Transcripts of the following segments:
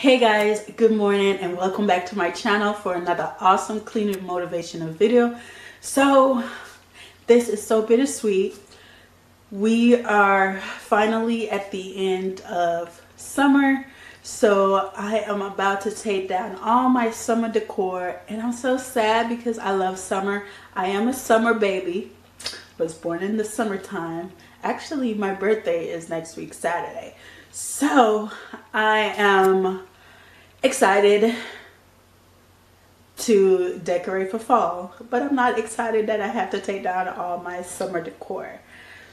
Hey guys, good morning and welcome back to my channel for another awesome cleaning motivational video. So this is so bittersweet. We are finally at the end of summer, so I am about to take down all my summer decor, and I'm so sad because I love summer. I am a summer baby, was born in the summertime. Actually, my birthday is next week Saturday, so I am excited to decorate for fall, but I'm not excited that I have to take down all my summer decor.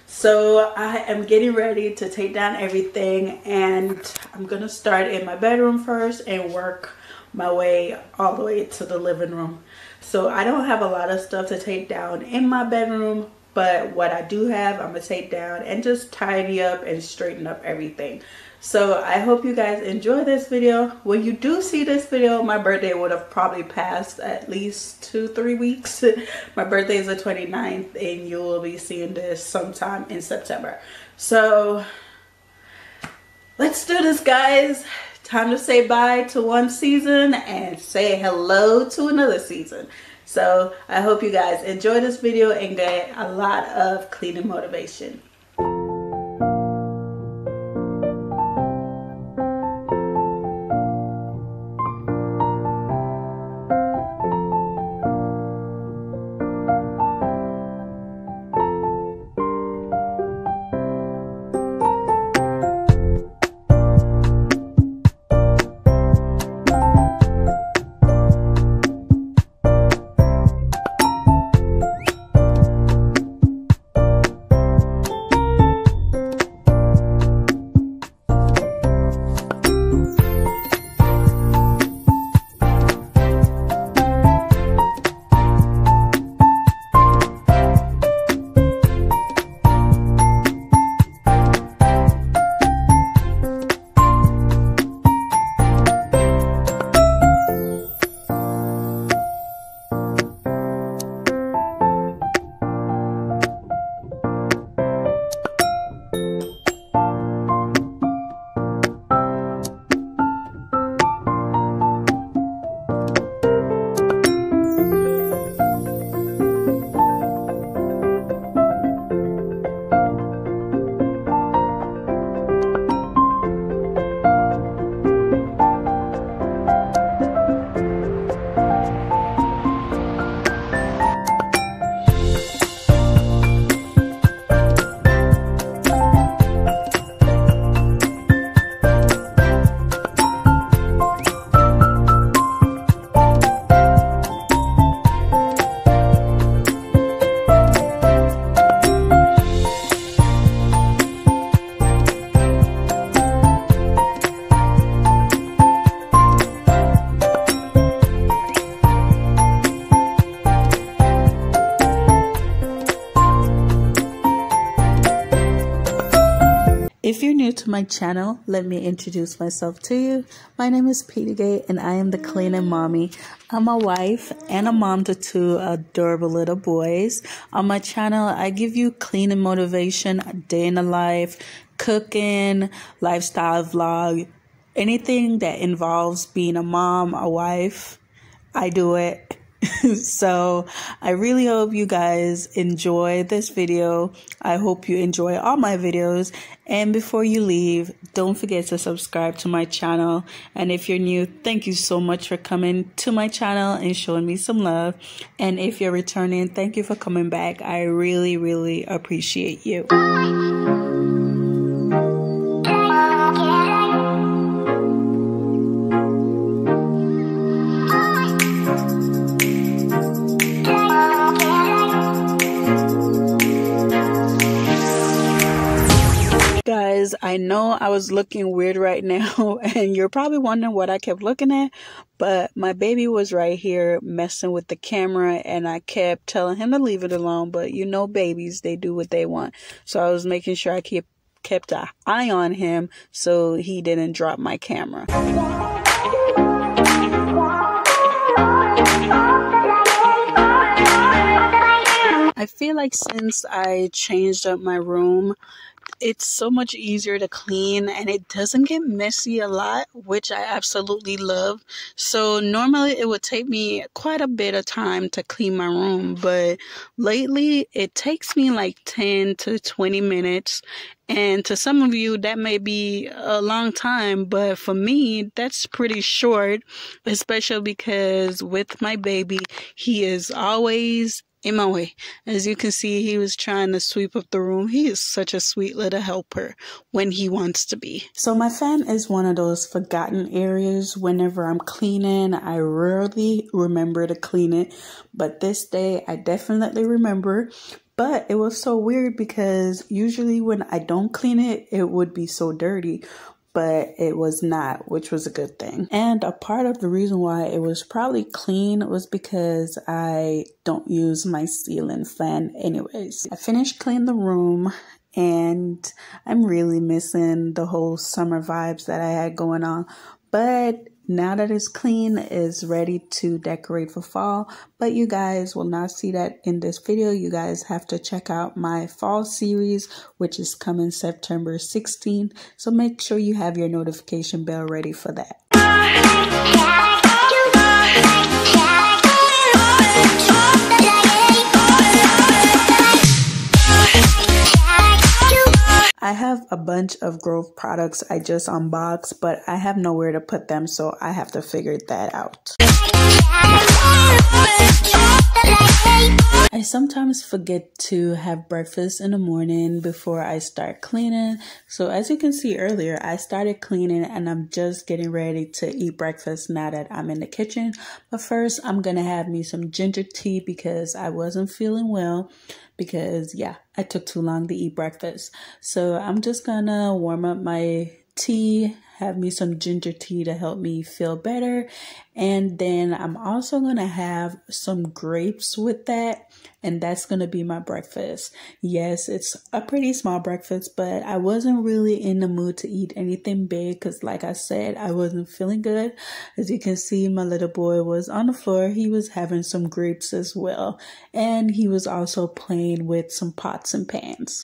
So I am getting ready to take down everything, and I'm gonna start in my bedroom first and work my way all the way to the living room. So I don't have a lot of stuff to take down in my bedroom, but what I do have, I'm gonna take down and just tidy up and straighten up everything. So I hope you guys enjoy this video. When you do see this video, my birthday would have probably passed at least 2-3 weeks. My birthday is the 29th, and you will be seeing this sometime in September. So let's do this, guys. Time to say bye to one season and say hello to another season. So I hope you guys enjoy this video and get a lot of cleaning motivation. If you're new to my channel, let me introduce myself to you. My name is Petagaye, and I am the cleaning mommy. I'm a wife and a mom to 2 adorable little boys. On my channel, I give you cleaning motivation, a day in the life, cooking, lifestyle vlog, anything that involves being a mom, a wife, I do it. So I really hope you guys enjoy this video. I hope you enjoy all my videos. And before you leave, don't forget to subscribe to my channel. And if you're new, thank you so much for coming to my channel and showing me some love. And if you're returning, thank you for coming back. I really, really appreciate you. I know I was looking weird right now, and you're probably wondering what I kept looking at, but my baby was right here messing with the camera, and I kept telling him to leave it alone, but you know babies, they do what they want. So I was making sure I kept an eye on him so he didn't drop my camera. I feel like since I changed up my room, it's so much easier to clean and it doesn't get messy a lot, which I absolutely love. So normally it would take me quite a bit of time to clean my room, but lately it takes me like 10 to 20 minutes. And to some of you, that may be a long time, but for me, that's pretty short, especially because with my baby, he is always in my way. As you can see, he was trying to sweep up the room. He is such a sweet little helper when he wants to be. So my fan is one of those forgotten areas. Whenever I'm cleaning, I rarely remember to clean it, but this day I definitely remember. But it was so weird because usually when I don't clean it, it would be so dirty. But it was not, which was a good thing. And a part of the reason why it was probably clean was because I don't use my ceiling fan anyways. I finished cleaning the room and I'm really missing the whole summer vibes that I had going on. But now that it's clean, it's ready to decorate for fall. But you guys will not see that in this video. You guys have to check out my fall series, which is coming September 16th. So make sure you have your notification bell ready for that. I have a bunch of Grove products I just unboxed, but I have nowhere to put them, so I have to figure that out. I sometimes forget to have breakfast in the morning before I start cleaning. So as you can see earlier, I started cleaning and I'm just getting ready to eat breakfast now that I'm in the kitchen. But first, I'm gonna have me some ginger tea because I wasn't feeling well because, yeah, I took too long to eat breakfast. So I'm just gonna warm up my tea, have me some ginger tea to help me feel better, and then I'm also gonna have some grapes with that, and that's gonna be my breakfast. Yes, it's a pretty small breakfast, but I wasn't really in the mood to eat anything big because, like I said, I wasn't feeling good. As you can see, my little boy was on the floor. He was having some grapes as well, and he was also playing with some pots and pans.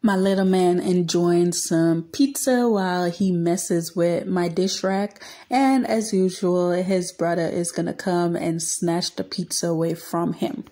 My little man enjoying some pizza while he messes with my dish rack, and as usual, his brother is gonna come and snatch the pizza away from him.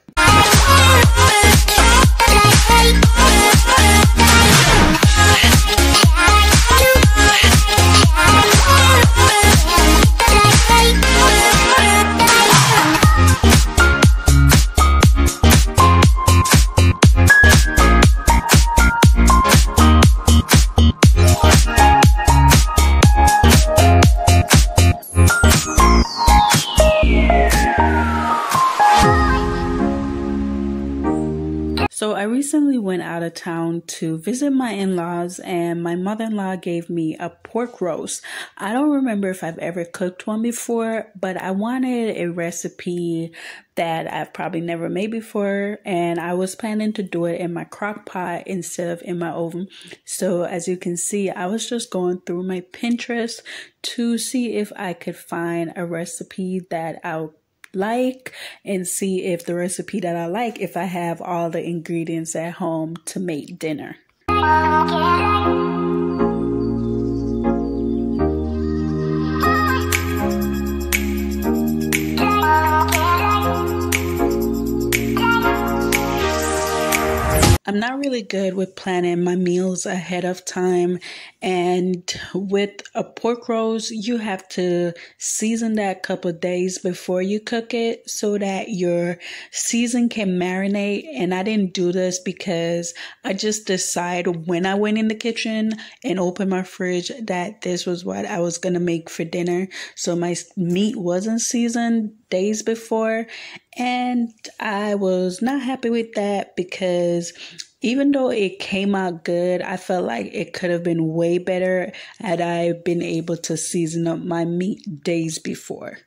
So I recently went out of town to visit my in-laws, and my mother-in-law gave me a pork roast. I don't remember if I've ever cooked one before, but I wanted a recipe that I've probably never made before, and I was planning to do it in my crock pot instead of in my oven. So as you can see, I was just going through my Pinterest to see if I could find a recipe that I'll like, and see if the recipe that I like, if I have all the ingredients at home to make dinner. I'm not really good with planning my meals ahead of time, and with a pork roast, you have to season that a couple of days before you cook it so that your season can marinate. And I didn't do this because I just decided when I went in the kitchen and opened my fridge that this was what I was gonna make for dinner. So my meat wasn't seasoned days before, and I was not happy with that because even though it came out good, I felt like it could have been way better had I been able to season up my meat days before.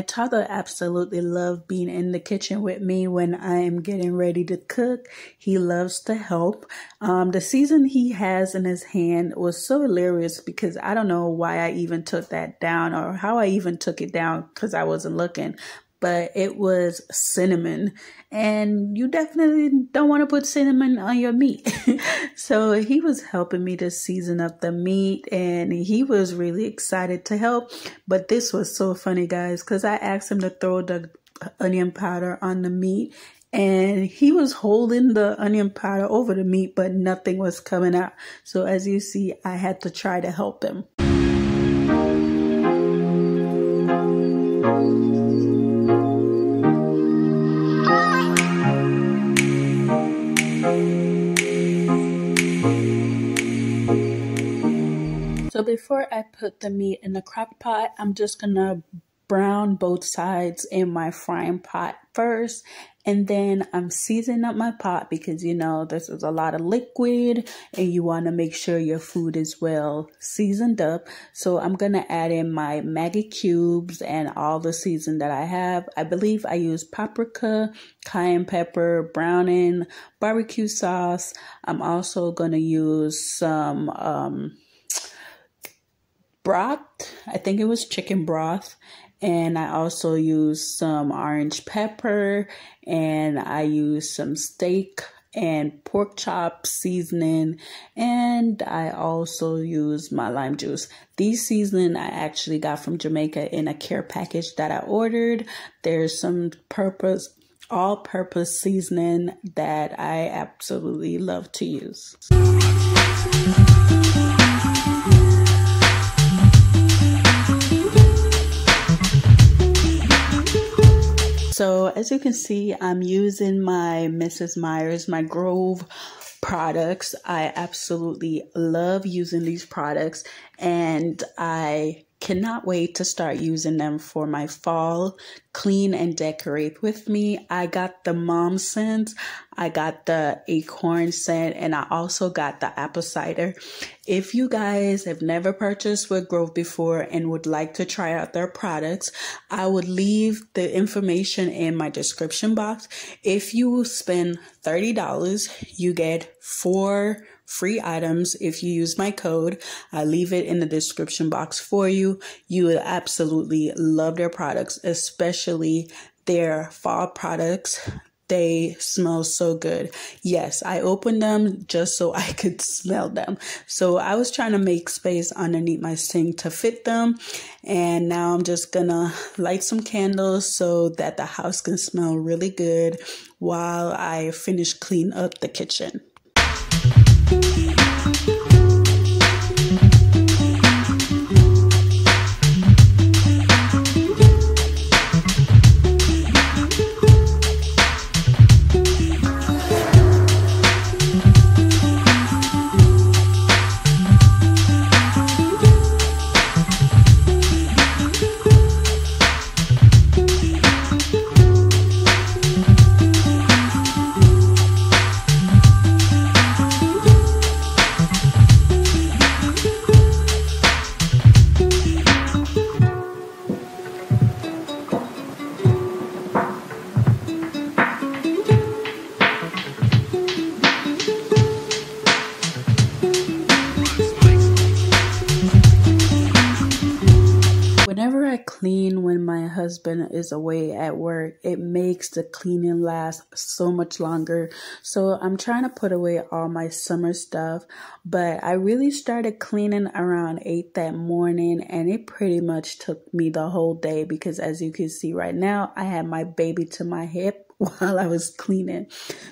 My toddler absolutely loves being in the kitchen with me when I am getting ready to cook. He loves to help. The season he has in his hand was so hilarious because I don't know why I even took that down or how I even took it down because I wasn't looking. But it was cinnamon, and you definitely don't want to put cinnamon on your meat. So he was helping me to season up the meat, and he was really excited to help. But this was so funny, guys, because I asked him to throw the onion powder on the meat, and he was holding the onion powder over the meat, but nothing was coming out. So as you see, I had to try to help him. So before I put the meat in the crock pot, I'm just gonna brown both sides in my frying pot first. And then I'm seasoning up my pot because, you know, this is a lot of liquid and you want to make sure your food is well seasoned up. So I'm going to add in my Maggie cubes and all the season that I have. I believe I use paprika, cayenne pepper, browning, barbecue sauce. I'm also going to use some broth. I think it was chicken broth. And I also use some orange pepper, and I use some steak and pork chop seasoning, and I also use my lime juice. These seasoning I actually got from Jamaica in a care package that I ordered. There's some all-purpose seasoning that I absolutely love to use. So as you can see, I'm using my Mrs. Myers, my Grove products. I absolutely love using these products, and I cannot wait to start using them for my fall clean and decorate with me. I got the mom scent, I got the acorn scent, and I also got the apple cider. If you guys have never purchased with Grove before and would like to try out their products, I would leave the information in my description box. If you spend $30, you get 4 free items if you use my code. I leave it in the description box for you. You will absolutely love their products, especially their fall products. They smell so good. Yes, I opened them just so I could smell them. So I was trying to make space underneath my sink to fit them. And now I'm just gonna light some candles so that the house can smell really good while I finish cleaning up the kitchen. Clean when my husband is away at work. It makes the cleaning last so much longer. So I'm trying to put away all my summer stuff, but I really started cleaning around 8 that morning, and it pretty much took me the whole day because, as you can see right now, I had my baby to my hip while I was cleaning.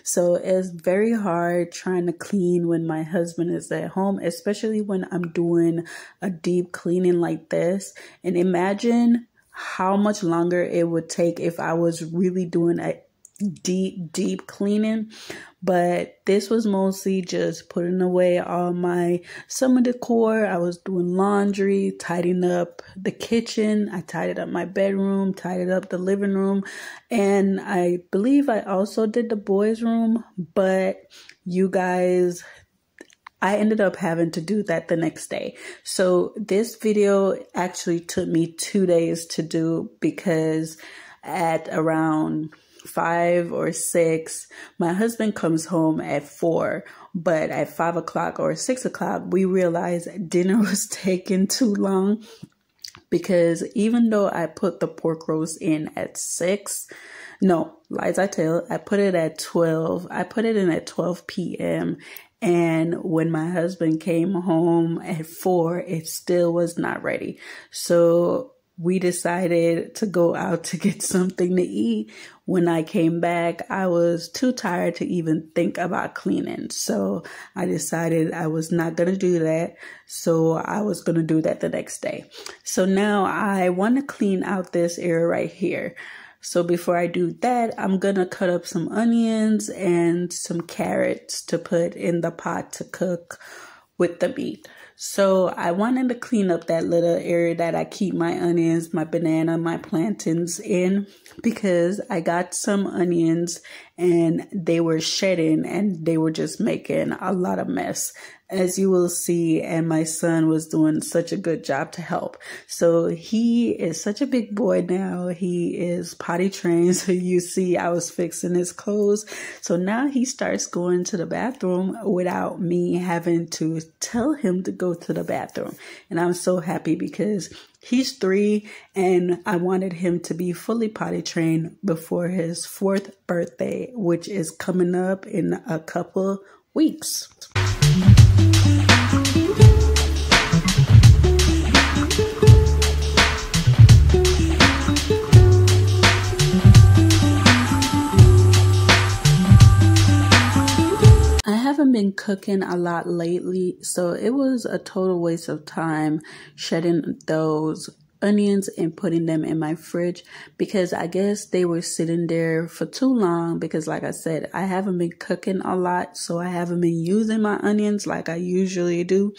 So it's very hard trying to clean when my husband is at home, especially when I'm doing a deep cleaning like this. And imagine how much longer it would take if I was really doing a deep cleaning. But this was mostly just putting away all my summer decor. I was doing laundry, tidying up the kitchen. I tidied up my bedroom, tidied up the living room, and I believe I also did the boys' room. But you guys, I ended up having to do that the next day. So this video actually took me 2 days to do, because at around 5 or 6, my husband comes home at 4, but at 5 o'clock or 6 o'clock, we realized dinner was taking too long, because even though I put the pork roast in at 6, no, lies I tell, I put it at 12. I put it in at 12 p.m. And when my husband came home at 4, it still was not ready. So we decided to go out to get something to eat. When I came back, I was too tired to even think about cleaning. So I decided I was not going to do that. So I was going to do that the next day. So now I want to clean out this area right here. So before I do that, I'm going to cut up some onions and some carrots to put in the pot to cook with the meat. So I wanted to clean up that little area that I keep my onions, my banana, my plantains in, because I got some onions and they were shedding and they were just making a lot of mess, as you will see. And my son was doing such a good job to help. So he is such a big boy now. He is potty trained. So you see, I was fixing his clothes. So now he starts going to the bathroom without me having to tell him to go to the bathroom. And I'm so happy because he's 3 and I wanted him to be fully potty trained before his 4th birthday, which is coming up in a couple weeks. Been cooking a lot lately, so it was a total waste of time shedding those onions and putting them in my fridge, because I guess they were sitting there for too long, because like I said, I haven't been cooking a lot, so I haven't been using my onions like I usually do.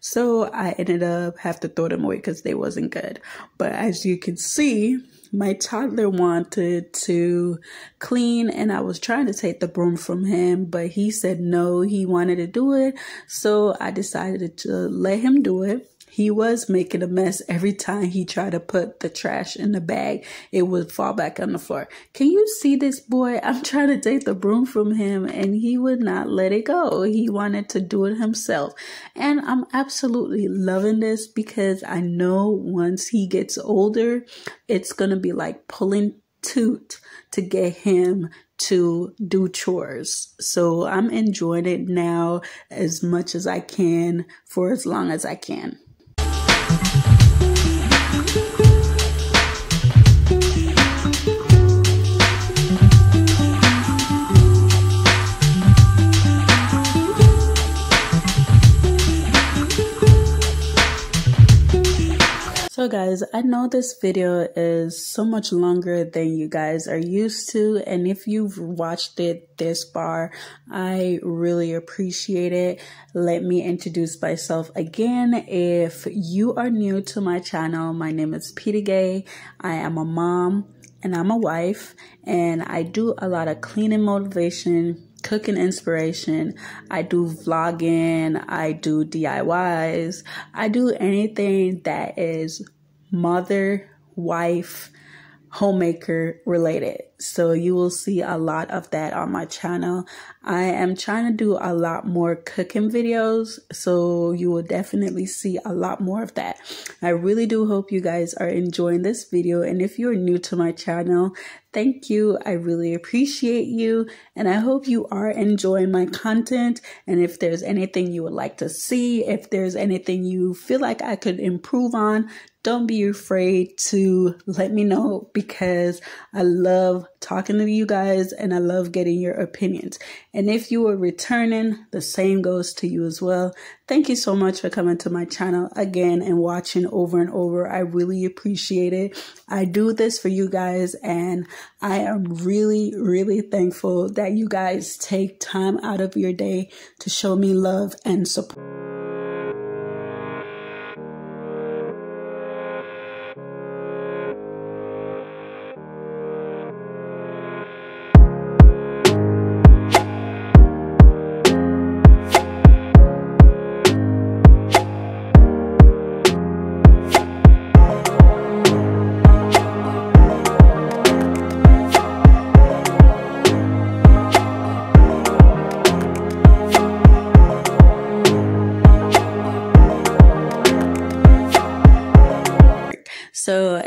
So I ended up having to throw them away because they wasn't good. But as you can see, my toddler wanted to clean and I was trying to take the broom from him, but he said no, he wanted to do it. So I decided to let him do it. He was making a mess every time he tried to put the trash in the bag. It would fall back on the floor. Can you see this boy? I'm trying to take the broom from him and he would not let it go. He wanted to do it himself. And I'm absolutely loving this, because I know once he gets older, it's going to be like pulling toot to get him to do chores. So I'm enjoying it now as much as I can for as long as I can. So guys, I know this video is so much longer than you guys are used to, and if you've watched it this far, I really appreciate it. Let me introduce myself again. If you are new to my channel, my name is Petagaye. I am a mom and I'm a wife, and I do a lot of cleaning motivation, cooking inspiration. I do vlogging, I do DIYs, I do anything that is mother, wife, homemaker related. So you will see a lot of that on my channel. I am trying to do a lot more cooking videos, so you will definitely see a lot more of that. I really do hope you guys are enjoying this video, and if you're new to my channel, thank you. I really appreciate you, and I hope you are enjoying my content. And if there's anything you would like to see, if there's anything you feel like I could improve on, don't be afraid to let me know, because I love talking to you guys and I love getting your opinions. And if you are returning, the same goes to you as well. Thank you so much for coming to my channel again and watching over and over. I really appreciate it. I do this for you guys, and I am really, really thankful that you guys take time out of your day to show me love and support.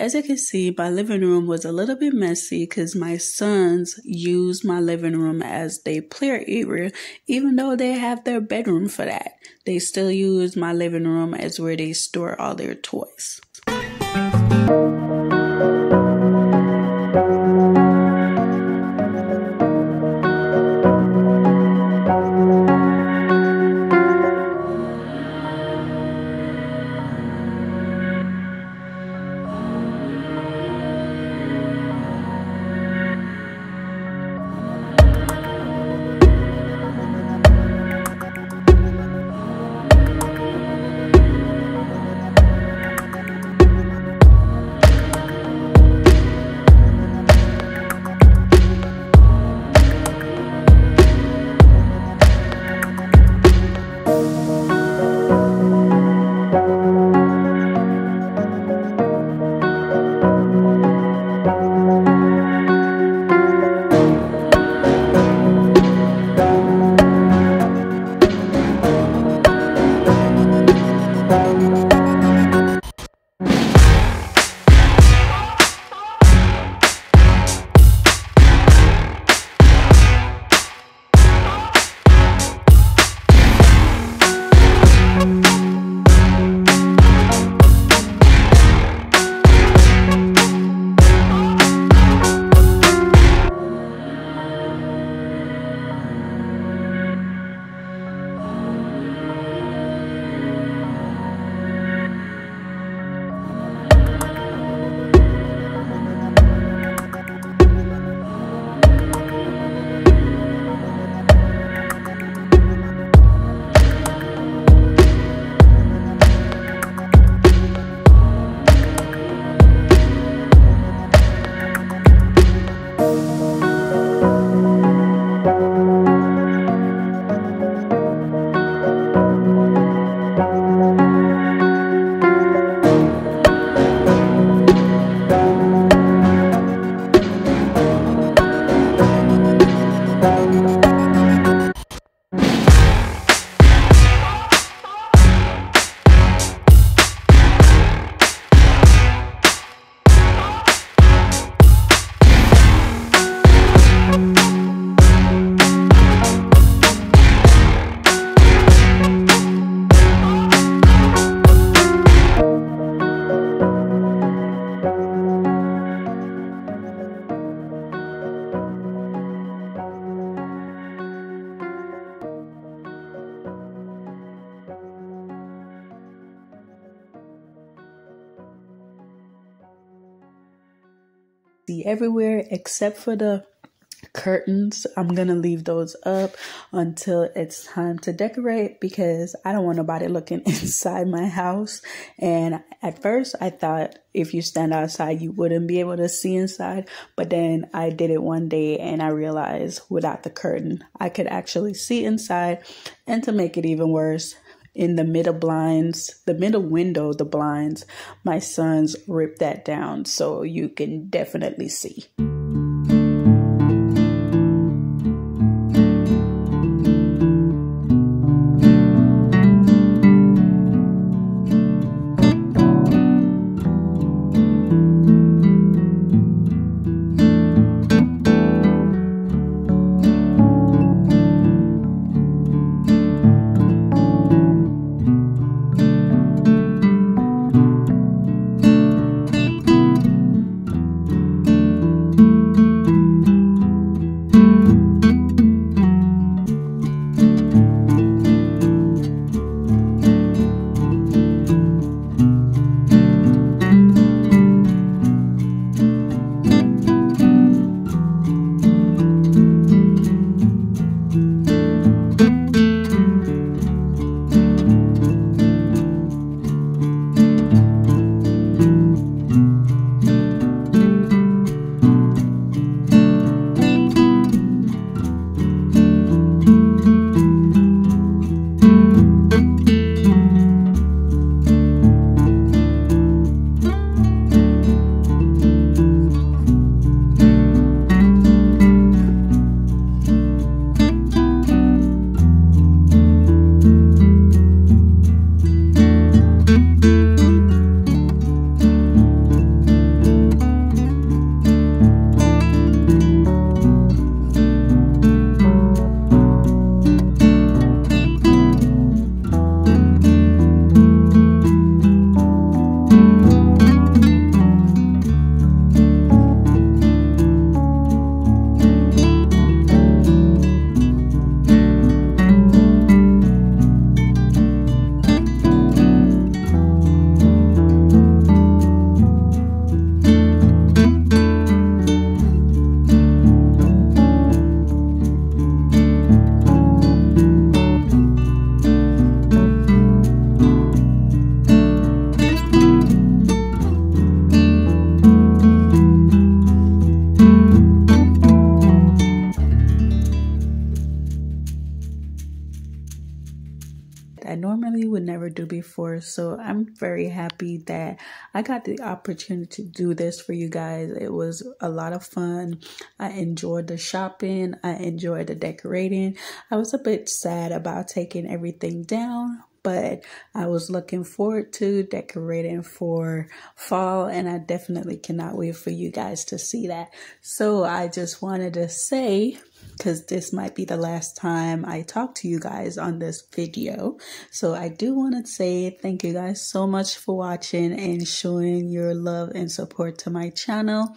as you can see, my living room was a little bit messy because my sons used my living room as their play area, even though they have their bedroom for that. They still use my living room as where they store all their toys. Everywhere except for the curtains. I'm gonna leave those up until it's time to decorate because I don't want nobody looking inside my house. And at first I thought if you stand outside you wouldn't be able to see inside, but then I did it one day and I realized without the curtain I could actually see inside. And to make it even worse, in the middle window, the blinds, my sons ripped that down so you can definitely see. for. So I'm very happy that I got the opportunity to do this for you guys. It was a lot of fun. I enjoyed the shopping. I enjoyed the decorating. I was a bit sad about taking everything down, but I was looking forward to decorating for fall, and I definitely cannot wait for you guys to see that. So I just wanted to say, because this might be the last time I talk to you guys on this video, so I do want to say thank you guys so much for watching and showing your love and support to my channel.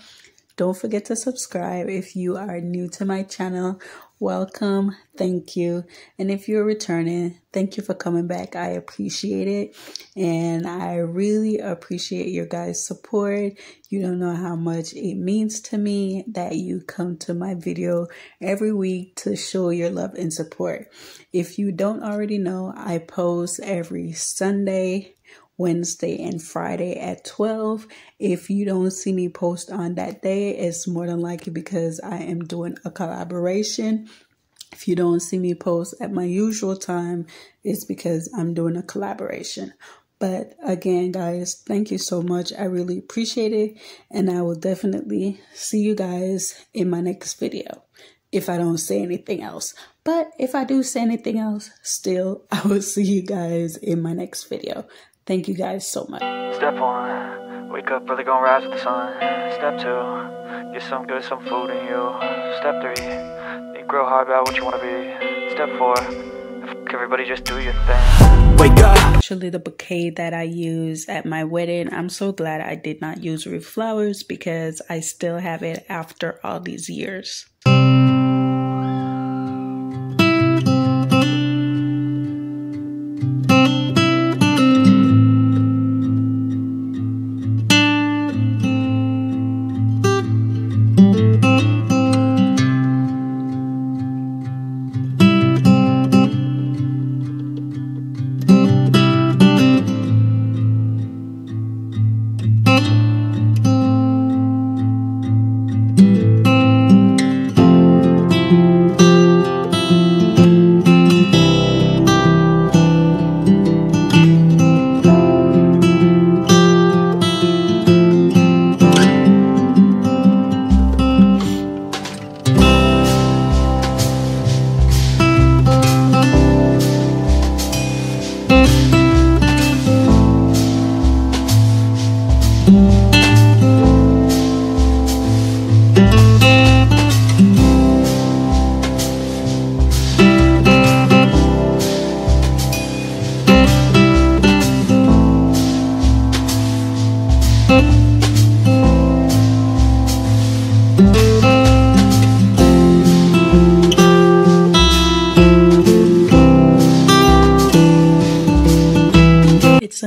Don't forget to subscribe if you are new to my channel. Welcome, thank you. And if you're returning, thank you for coming back. I appreciate it. And I really appreciate your guys' support. You don't know how much it means to me that you come to my video every week to show your love and support. If you don't already know, I post every Sunday, Wednesday, and Friday at 12. If you don't see me post on that day, it's more than likely because I am doing a collaboration. If you don't see me post at my usual time, it's because I'm doing a collaboration. But again, guys, thank you so much. I really appreciate it. And I will definitely see you guys in my next video, if I don't say anything else. But if I do say anything else, still, I will see you guys in my next video. Thank you guys so much. Step one, wake up early, gonna rise with the sun. Step two, get some good, some food in you. Step three, think real hard about what you wanna be. Step four, everybody just do your thing. Wake up. Actually, the bouquet that I used at my wedding, I'm so glad I did not use real flowers because I still have it after all these years.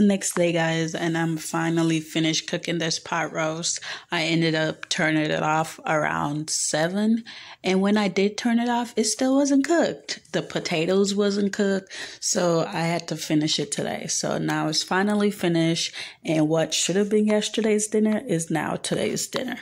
Next day, guys, and I'm finally finished cooking this pot roast. I ended up turning it off around 7, and when I did turn it off, it still wasn't cooked. The potatoes wasn't cooked, so I had to finish it today. So now it's finally finished, and what should have been yesterday's dinner is now today's dinner.